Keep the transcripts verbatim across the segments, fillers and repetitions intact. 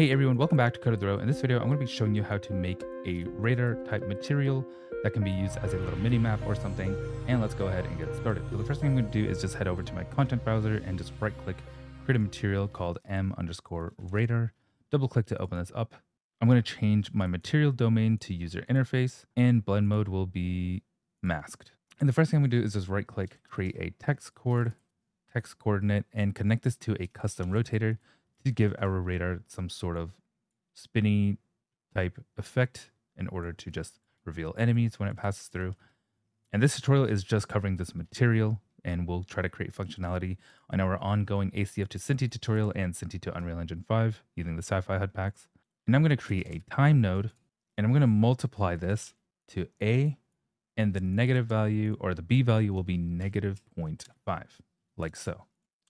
Hey everyone, welcome back to Code With Ro. In this video, I'm going to be showing you how to make a radar type material that can be used as a little mini map or something. And let's go ahead and get started. So the first thing I'm going to do is just head over to my content browser and just right click, create a material called M underscore radar. Double click to open this up. I'm going to change my material domain to user interface and blend mode will be masked. And the first thing I'm going to do is just right click, create a text chord, text coordinate, and connect this to a custom rotator to give our radar some sort of spinny type effect in order to just reveal enemies when it passes through. And this tutorial is just covering this material, and we'll try to create functionality on our ongoing A C F to Cinti tutorial and Cinti to Unreal Engine five using the Sci-Fi H U D packs. And I'm going to create a time node, and I'm going to multiply this to A, and the negative value, or the B value, will be negative zero point five, like so.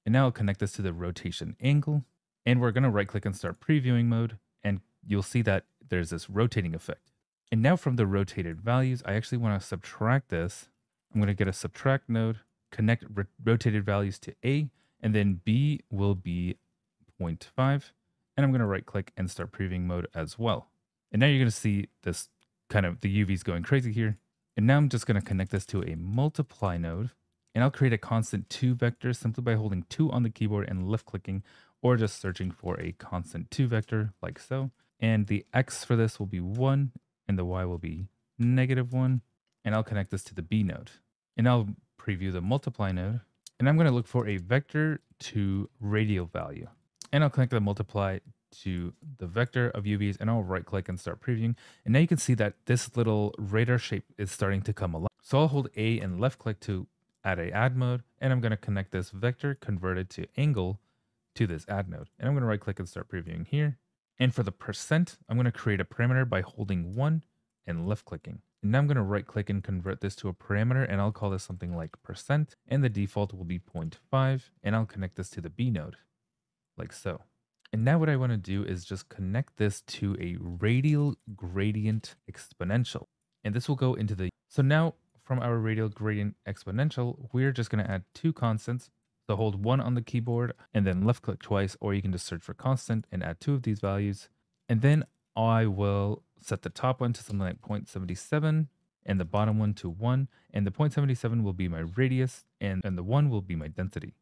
And now I'll connect this to the rotation angle. And we're going to right click and start previewing mode, and you'll see that there's this rotating effect. And now from the rotated values, I actually want to subtract this. I'm going to get a subtract node, connect rotated values to A, and then B will be zero point five. And I'm going to right click and start previewing mode as well. And now you're going to see this kind of, the U V's going crazy here. And now I'm just going to connect this to a multiply node, and I'll create a constant two vector simply by holding two on the keyboard and left clicking, or just searching for a constant two vector like so. And the X for this will be one and the Y will be negative one. And I'll connect this to the B node, and I'll preview the multiply node. And I'm gonna look for a vector to radial value. And I'll connect the multiply to the vector of U Vs, and I'll right click and start previewing. And now you can see that this little radar shape is starting to come alive. So I'll hold A and left click to add a add mode. And I'm gonna connect this vector converted to angle to this add node. And I'm going to right click and start previewing here. And for the percent, I'm going to create a parameter by holding one and left clicking. And now I'm going to right click and convert this to a parameter, and I'll call this something like percent, and the default will be zero point five, and I'll connect this to the B node like so. And now what I want to do is just connect this to a radial gradient exponential, and this will go into the, so now from our radial gradient exponential, we're just going to add two constants. So hold one on the keyboard and then left click twice, or you can just search for constant and add two of these values. And then I will set the top one to something like zero point seven seven and the bottom one to one, and the zero point seven seven will be my radius, and, and the one will be my density.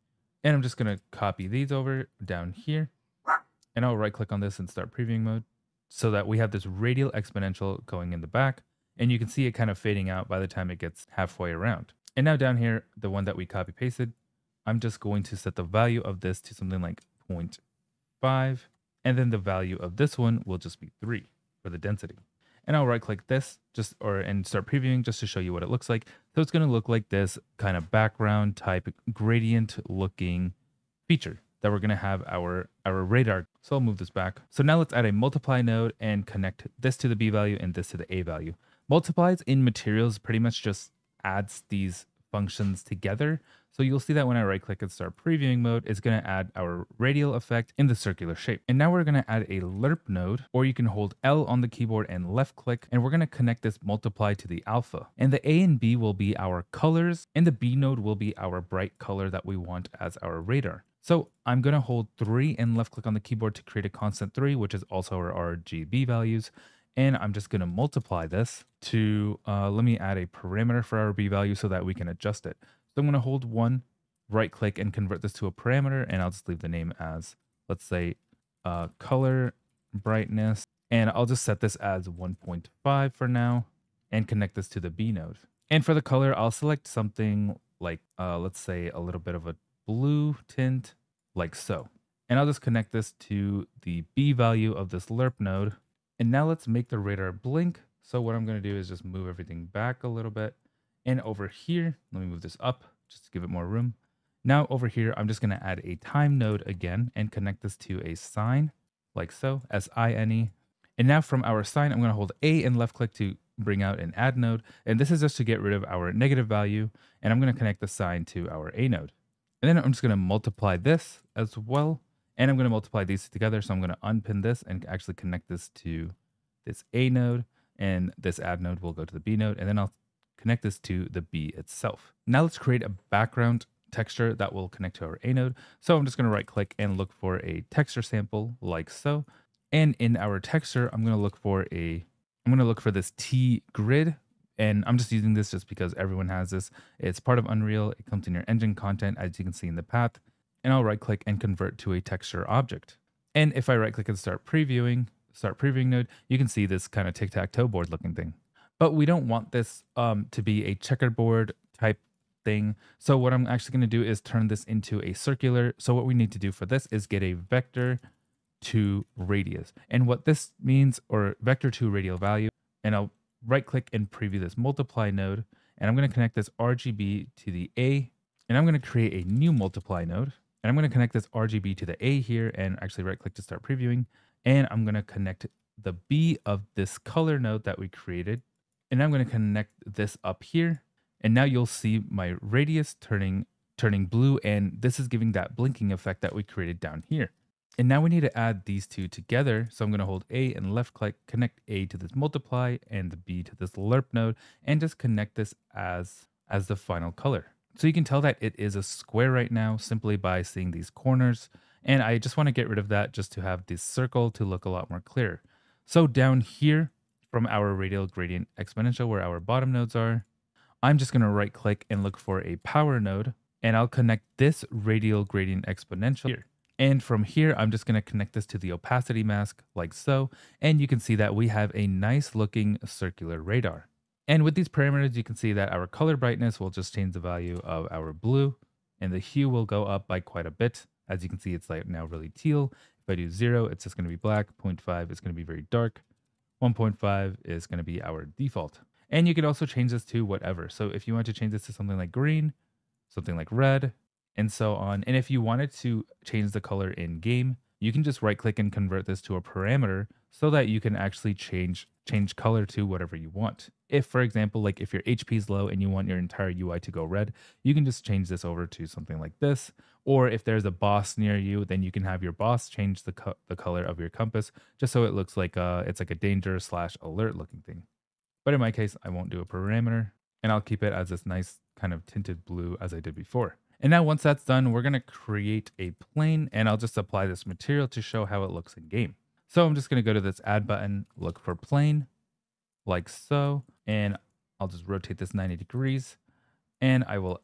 And I'm just gonna copy these over down here, and I'll right click on this and start previewing mode so that we have this radial exponential going in the back, and you can see it kind of fading out by the time it gets halfway around. And now down here, the one that we copy pasted, I'm just going to set the value of this to something like zero point five, and then the value of this one will just be three for the density. And I'll right click this just or and start previewing just to show you what it looks like. So it's going to look like this kind of background type gradient looking feature that we're going to have our our radar. So I'll move this back. So now let's add a multiply node and connect this to the B value and this to the A value. Multiplies in materials pretty much just adds these functions together. So you'll see that when I right click and start previewing mode, it's going to add our radial effect in the circular shape. And now we're going to add a lerp node, or you can hold L on the keyboard and left click, and we're going to connect this multiply to the alpha, and the A and B will be our colors, and the B node will be our bright color that we want as our radar. So I'm going to hold three and left click on the keyboard to create a constant three, which is also our R G B values. And I'm just going to multiply this to, uh, let me add a parameter for our B value so that we can adjust it. So I'm going to hold one, right click and convert this to a parameter. And I'll just leave the name as, let's say, uh, color brightness. And I'll just set this as one point five for now and connect this to the B node. And for the color, I'll select something like, uh, let's say a little bit of a blue tint like so. And I'll just connect this to the B value of this lerp node. And now let's make the radar blink. So what I'm going to do is just move everything back a little bit. And over here, let me move this up just to give it more room. Now over here, I'm just going to add a time node again and connect this to a sine, like so, S I N E. And now from our sine, I'm going to hold A and left click to bring out an add node. And this is just to get rid of our negative value. And I'm going to connect the sine to our A node. And then I'm just going to multiply this as well. And I'm going to multiply these together. So I'm going to unpin this and actually connect this to this A node, and this add node will go to the B node. And then I'll connect this to the B itself. Now let's create a background texture that will connect to our A node. So I'm just going to right click and look for a texture sample like so. And in our texture, I'm going to look for a, I'm going to look for this T grid. And I'm just using this just because everyone has this. It's part of Unreal. It comes in your engine content, as you can see in the path. And I'll right click and convert to a texture object. And if I right click and start previewing, start previewing node, you can see this kind of tic-tac-toe board looking thing. But we don't want this um, to be a checkerboard type thing. So what I'm actually going to do is turn this into a circular. So what we need to do for this is get a vector to radius. And what this means, or vector to radial value, and I'll right click and preview this multiply node. And I'm going to connect this R G B to the A, and I'm going to create a new multiply node. And I'm going to connect this R G B to the A here and actually right click to start previewing. And I'm going to connect the B of this color node that we created. And I'm going to connect this up here. And now you'll see my radius turning, turning blue. And this is giving that blinking effect that we created down here. And now we need to add these two together. So I'm going to hold A and left click, connect A to this multiply and the B to this lerp node, and just connect this as, as the final color. So you can tell that it is a square right now simply by seeing these corners. And I just want to get rid of that just to have this circle to look a lot more clear. So down here from our radial gradient exponential where our bottom nodes are, I'm just going to right click and look for a power node, and I'll connect this radial gradient exponential here. And from here, I'm just going to connect this to the opacity mask like so. And you can see that we have a nice looking circular radar. And with these parameters, you can see that our color brightness will just change the value of our blue, and the hue will go up by quite a bit. As you can see, it's like now really teal. If I do zero, it's just going to be black. zero point five is going to be very dark. one point five is going to be our default. And you can also change this to whatever. So if you want to change this to something like green, something like red, and so on. And if you wanted to change the color in game, you can just right click and convert this to a parameter so that you can actually change change color to whatever you want. If, for example, like if your H P is low and you want your entire U I to go red, you can just change this over to something like this. Or if there's a boss near you, then you can have your boss change the, co the color of your compass just so it looks like a, it's like a danger slash alert looking thing. But in my case, I won't do a parameter, and I'll keep it as this nice kind of tinted blue as I did before. And now once that's done, we're going to create a plane, and I'll just apply this material to show how it looks in game. So I'm just going to go to this add button, look for plane like so, and I'll just rotate this ninety degrees, and I will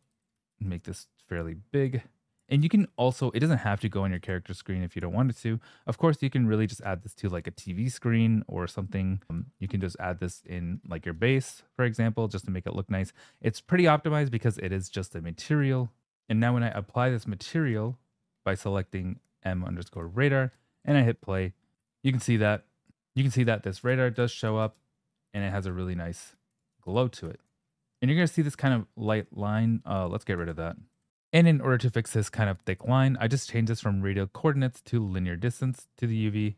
make this fairly big. And you can also, it doesn't have to go on your character screen if you don't want it to. Of course, you can really just add this to like a T V screen or something. Um, you can just add this in like your base, for example, just to make it look nice. It's pretty optimized because it is just a material. And now when I apply this material by selecting M underscore radar and I hit play, you can see that, you can see that this radar does show up, and it has a really nice glow to it. And you're going to see this kind of light line. Uh, let's get rid of that. And in order to fix this kind of thick line, I just change this from radial coordinates to linear distance to the U V,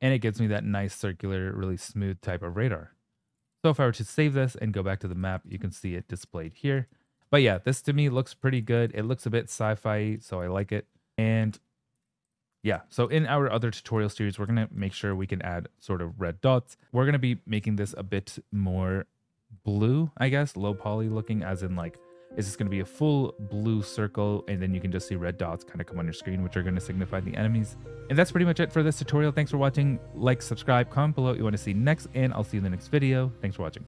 and it gives me that nice circular, really smooth type of radar. So if I were to save this and go back to the map, you can see it displayed here. But yeah, this to me looks pretty good. It looks a bit sci-fi, so I like it. And yeah, so in our other tutorial series, we're going to make sure we can add sort of red dots. We're going to be making this a bit more blue, I guess, low poly looking, as in like, is this going to be a full blue circle, and then you can just see red dots kind of come on your screen, which are going to signify the enemies. And that's pretty much it for this tutorial. Thanks for watching. Like, subscribe, comment below what you want to see next, and I'll see you in the next video. Thanks for watching.